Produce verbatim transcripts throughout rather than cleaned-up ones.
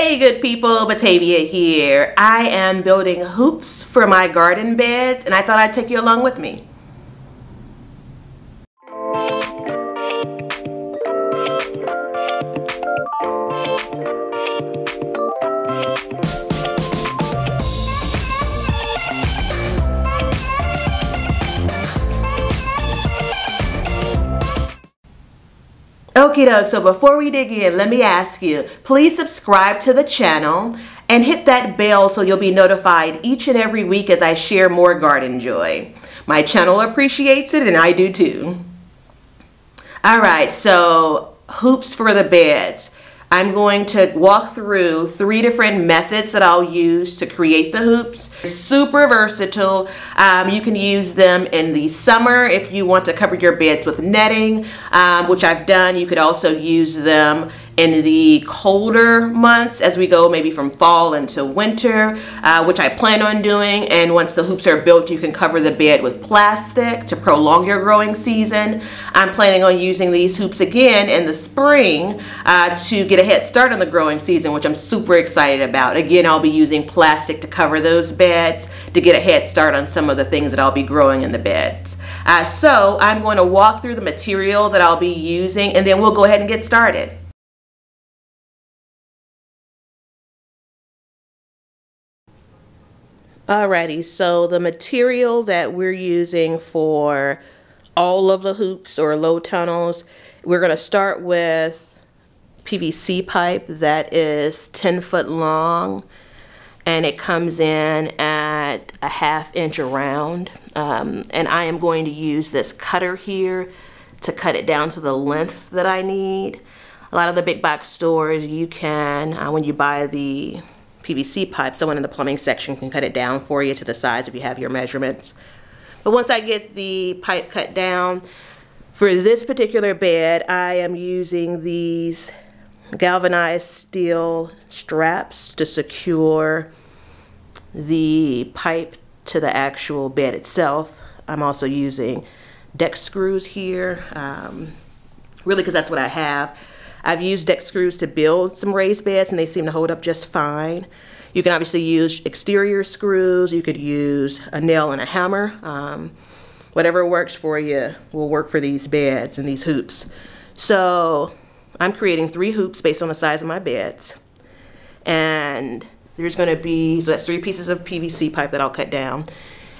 Hey good people, Batavia here. I am building hoops for my garden beds and I thought I'd take you along with me. Okie doke, so before we dig in, let me ask you, please subscribe to the channel and hit that bell so you'll be notified each and every week as I share more garden joy. My channel appreciates it and I do too. All right, so hoops for the beds. I'm going to walk through three different methods that I'll use to create the hoops. Super versatile. Um, you can use them in the summer if you want to cover your beds with netting, um, which I've done. You could also use them in the colder months as we go maybe from fall into winter, uh, which I plan on doing. And once the hoops are built, you can cover the bed with plastic to prolong your growing season. I'm planning on using these hoops again in the spring uh, to get a head start on the growing season, which I'm super excited about. Again, I'll be using plastic to cover those beds to get a head start on some of the things that I'll be growing in the beds. Uh, so I'm going to walk through the material that I'll be using and then we'll go ahead and get started. Alrighty, so the material that we're using for all of the hoops or low tunnels, we're going to start with P V C pipe that is ten foot long and it comes in at a half inch around. Um, and I am going to use this cutter here to cut it down to the length that I need. A lot of the big box stores, you can, uh, when you buy the P V C pipe, someone in the plumbing section can cut it down for you to the size if you have your measurements. But once I get the pipe cut down, for this particular bed, I am using these galvanized steel straps to secure the pipe to the actual bed itself. I'm also using deck screws here, um, really because that's what I have. I've used deck screws to build some raised beds and they seem to hold up just fine. You can obviously use exterior screws, you could use a nail and a hammer. Um, whatever works for you will work for these beds and these hoops. So I'm creating three hoops based on the size of my beds. And there's gonna be, so that's three pieces of P V C pipe that I'll cut down.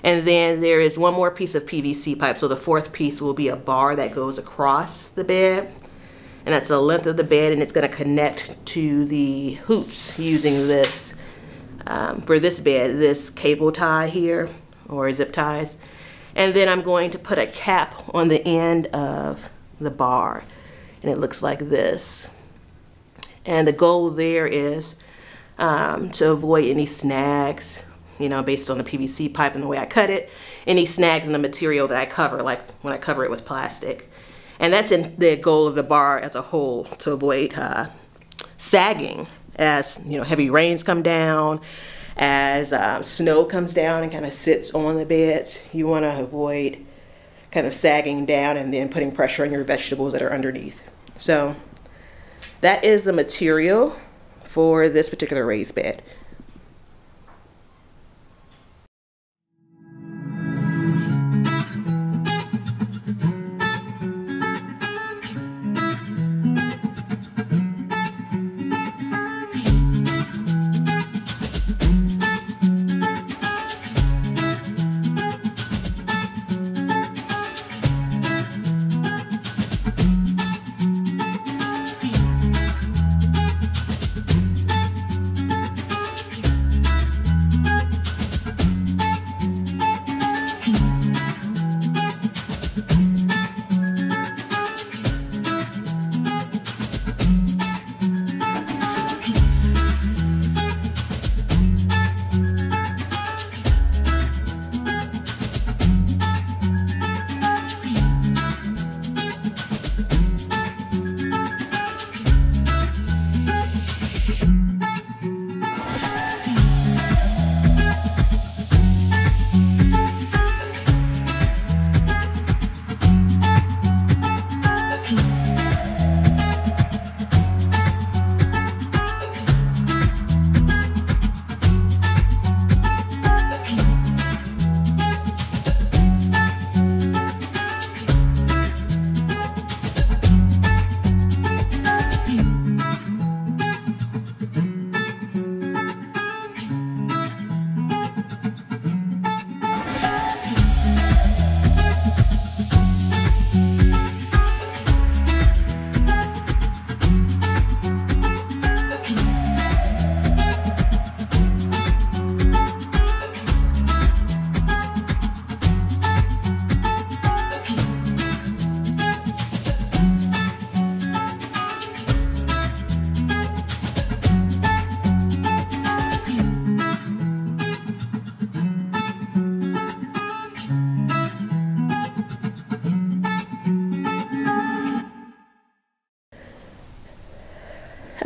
And then there is one more piece of P V C pipe. So the fourth piece will be a bar that goes across the bed. And that's the length of the bed and it's going to connect to the hoops using this, um, for this bed, this cable tie here or zip ties. And then I'm going to put a cap on the end of the bar and it looks like this. And the goal there is um, to avoid any snags, you know, based on the P V C pipe and the way I cut it, any snags in the material that I cover, like when I cover it with plastic. And that's in the goal of the bar as a whole, to avoid uh, sagging as, you know, heavy rains come down, as um, snow comes down and kind of sits on the beds. You want to avoid kind of sagging down and then putting pressure on your vegetables that are underneath. So that is the material for this particular raised bed.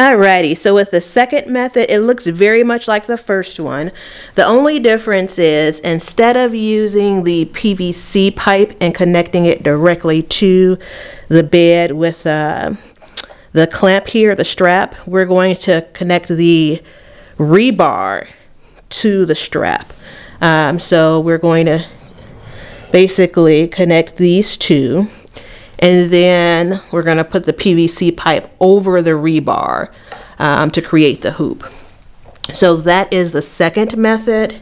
Alrighty, so with the second method, it looks very much like the first one. The only difference is instead of using the P V C pipe and connecting it directly to the bed with uh, the clamp here, the strap, we're going to connect the rebar to the strap. Um, so we're going to basically connect these two, and then we're going to put the P V C pipe over the rebar um, to create the hoop. So that is the second method.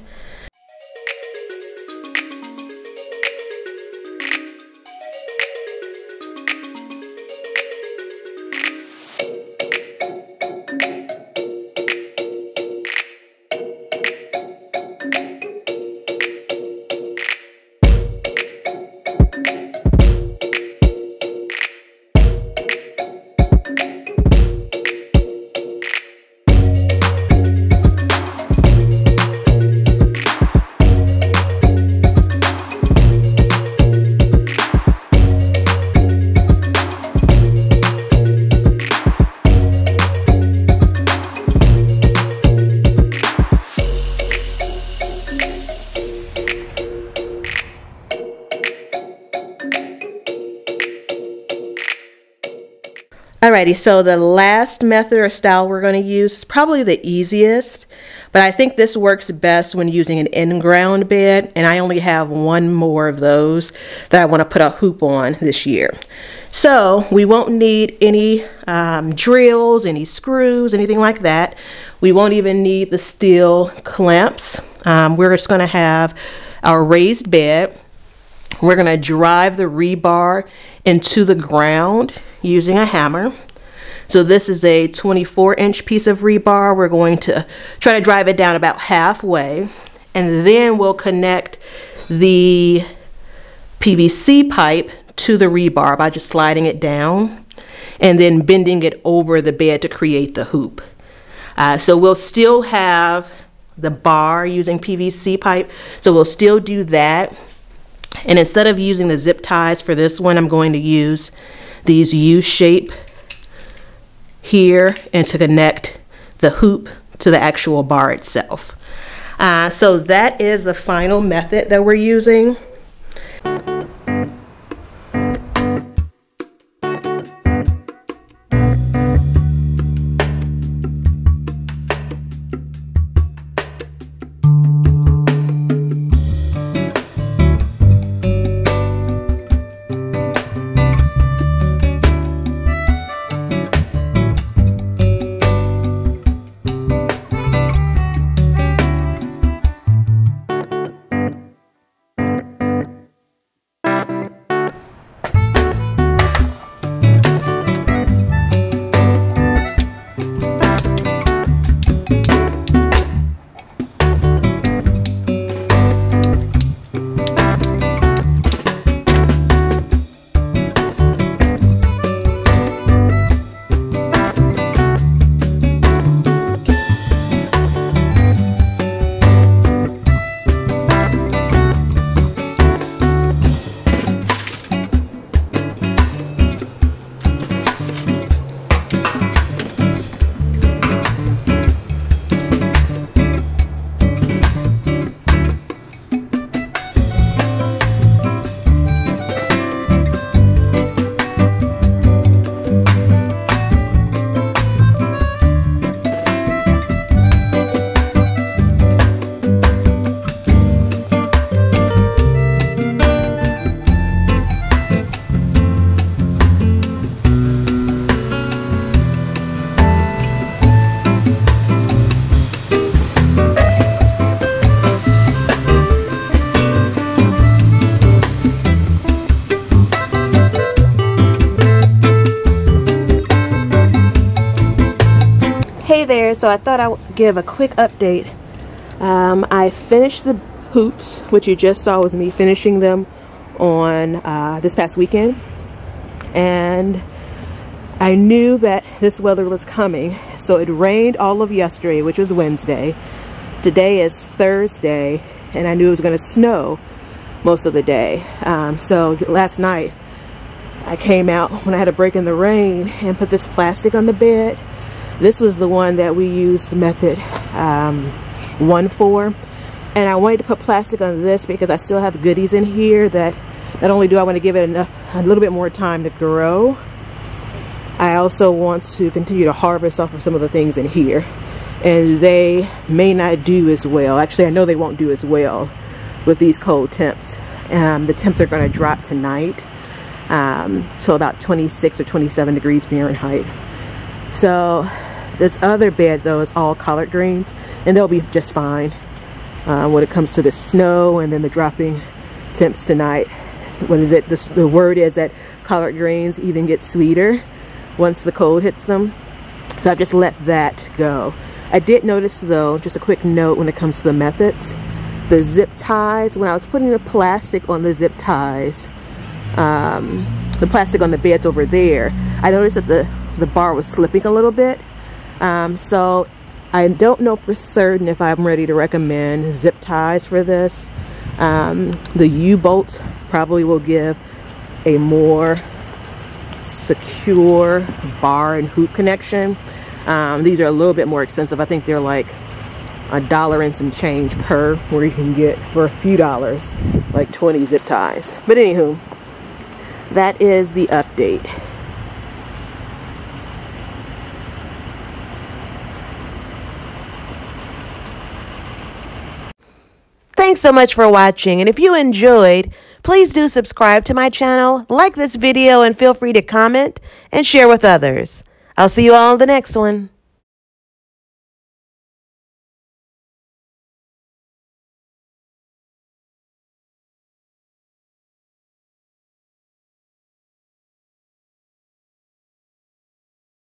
Alrighty, so the last method or style we're going to use is probably the easiest, but I think this works best when using an in-ground bed, and I only have one more of those that I want to put a hoop on this year. So we won't need any um, drills, any screws, anything like that. We won't even need the steel clamps. Um, we're just going to have our raised bed. We're going to drive the rebar into the ground using a hammer. So this is a twenty-four inch piece of rebar. We're going to try to drive it down about halfway, and then we'll connect the P V C pipe to the rebar by just sliding it down and then bending it over the bed to create the hoop. Uh, so we'll still have the bar using P V C pipe. So we'll still do that. And instead of using the zip ties for this one, I'm going to use these U-shape here and to connect the hoop to the actual bar itself. Uh, so that is the final method that we're using. Hey there, so I thought I would give a quick update. Um, I finished the hoops, which you just saw with me finishing them on uh, this past weekend. And I knew that this weather was coming, so it rained all of yesterday, which was Wednesday. Today is Thursday, and I knew it was going to snow most of the day. Um, so last night, I came out when I had a break in the rain and put this plastic on the bed. This was the one that we used, method um, one for. And I wanted to put plastic on this because I still have goodies in here that not only do I want to give it enough, a little bit more time to grow, I also want to continue to harvest off of some of the things in here. And they may not do as well. Actually, I know they won't do as well with these cold temps. Um, the temps are going to drop tonight um, to about twenty-six or twenty-seven degrees Fahrenheit. So this other bed, though, is all collard greens, and they'll be just fine. Uh, when it comes to the snow and then the dropping temps tonight, what is it? The, the word is that collard greens even get sweeter once the cold hits them. So I've just let that go. I did notice, though, just a quick note when it comes to the methods. The zip ties, when I was putting the plastic on the zip ties, um, the plastic on the beds over there, I noticed that the, the bar was slipping a little bit. Um, so I don't know for certain if I'm ready to recommend zip ties for this. Um, the U-bolt probably will give a more secure bar and hoop connection. Um, these are a little bit more expensive. I think they're like a dollar and some change per, where you can get for a few dollars like twenty zip ties. But anywho, that is the update. Thanks so much for watching, and if you enjoyed, please do subscribe to my channel, like this video, and feel free to comment and share with others. I'll see you all in the next one.